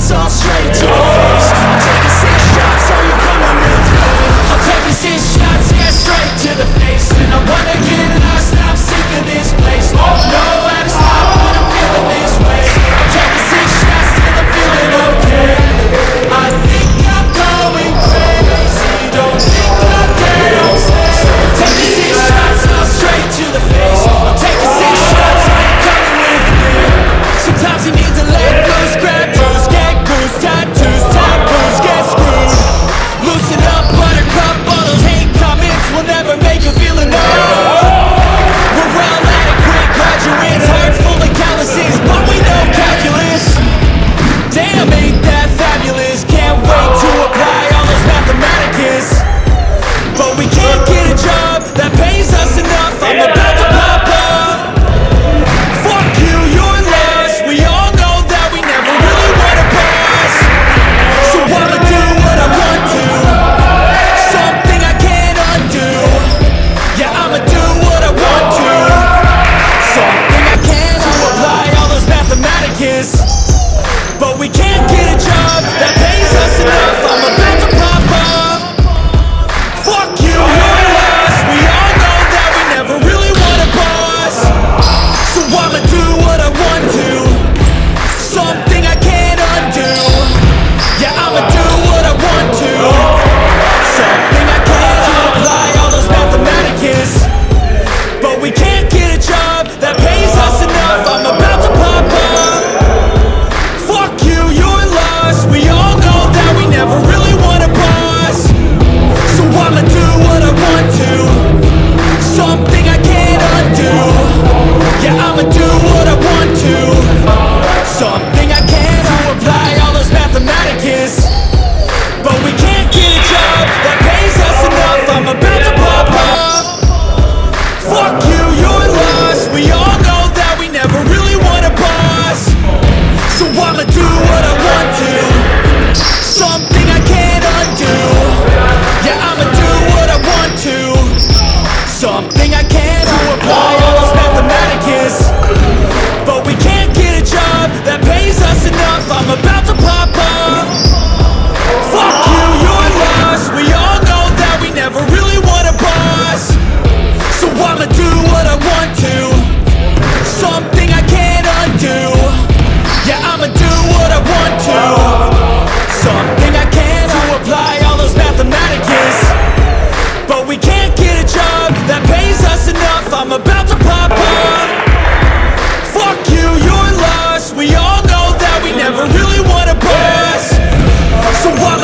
shots all straight to your face. I'm taking 6 shots, are you coming with me? I'm taking 6 shots, yeah, straight to the face. And I wanna get lost, I'm sick of this place. Oh no, I'm stopped, but I'm feeling this way. I'm taking 6 shots till I'm feeling okay. I think I'm going crazy, don't think I'm dead, don't say. I'm taking 6 shots, all straight to the face. I'm taking 6 shots, are you coming with me? Sometimes you need to let loose, grab loose, get loose, tattoos, taboos, get screwed. Loosen up, buttercup, all those hate comments will never make you feel enough. We're all adequate graduates, heart full of calluses, but we know calculus. Damn, ain't that fabulous, can't wait to apply all those mathematicus. But we can't get a job that pays us enough, I'm about to pop up. Fuck you, you're lost, we all know that we never really want to pass. So I'ma do what I want to, something I can't undo. Yeah, I'ma do what I want to, something I can't apply all those mathematicus. But we can't get a job that pays us enough, I'm about to pop up. Fuck you, you're lost, we all know that we never really want a boss. So I'ma do what I want to, something I can't undo. Yeah, I'ma do what I want to, something I can't apply all those mathematicus. But we can't get a job that pays us enough, I'm about to pop up. Fuck you, you're lost, we all know that we never really want a boss.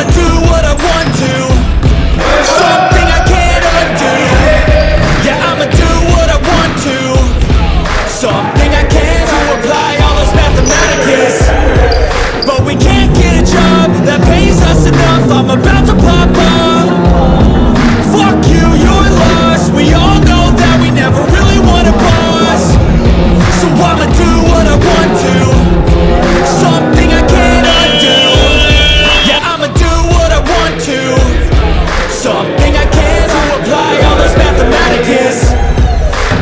So I'ma do what I want to, something I can't undo. Yeah, I'ma do what I want to, something I can't apply all those mathematicus.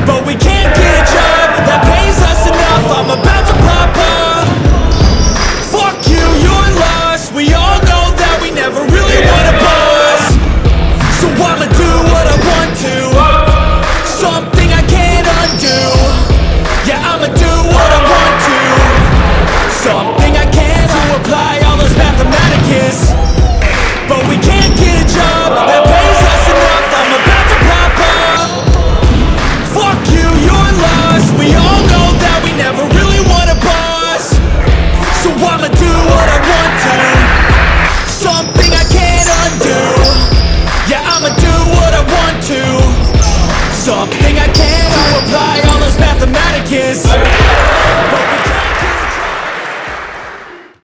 But we can't get a job that pays us enough, I'm about to pop up. Fuck you, you're lost, we all know that we never really want a boss. So I'ma do what I want to, something I can't undo. Yeah, I'ma do what I want to, something I can't apply all those mathematicus. But we can't get a job that pays us enough, I'm about to pop up. Fuck you, you're lost, we all know that we never really want a boss. So I'ma do what I want to, something I can't undo. Yeah, I'ma do what I want to, something I can't apply all those mathematicus. But we can't get a job that pays us enough, I'm about to pop up. Fuck you, you're lost, we all know that we never really want a boss. So I'ma do what I want to, something I can't undo. Yeah, I'ma do what I want to, something I can't apply all those mathematicus. But we can't get a job that pays us enough, I'm about to pop up. Fuck you, you're lost, we all know that we never really want a boss. So I'ma do what I want to, something I can't undo. Yeah, I'ma do what I want to, something I can't apply all those mathematicus. But we can't get a job that pays us enough, I'm about to pop up. Fuck you, you're lost, we all know that we never really want a boss. So I'ma do what I want to, something I can't undo. Yeah, I'ma do what I want to, something I can't apply all those mathematicus. But we can't get a job that pays us enough, I'm about to pop up. Fuck you, you're lost, we all know that we never really want a boss. So I'ma do what I want to, something I can't undo. Yeah, I'ma do what I want to, something I can't apply all those mathematicus.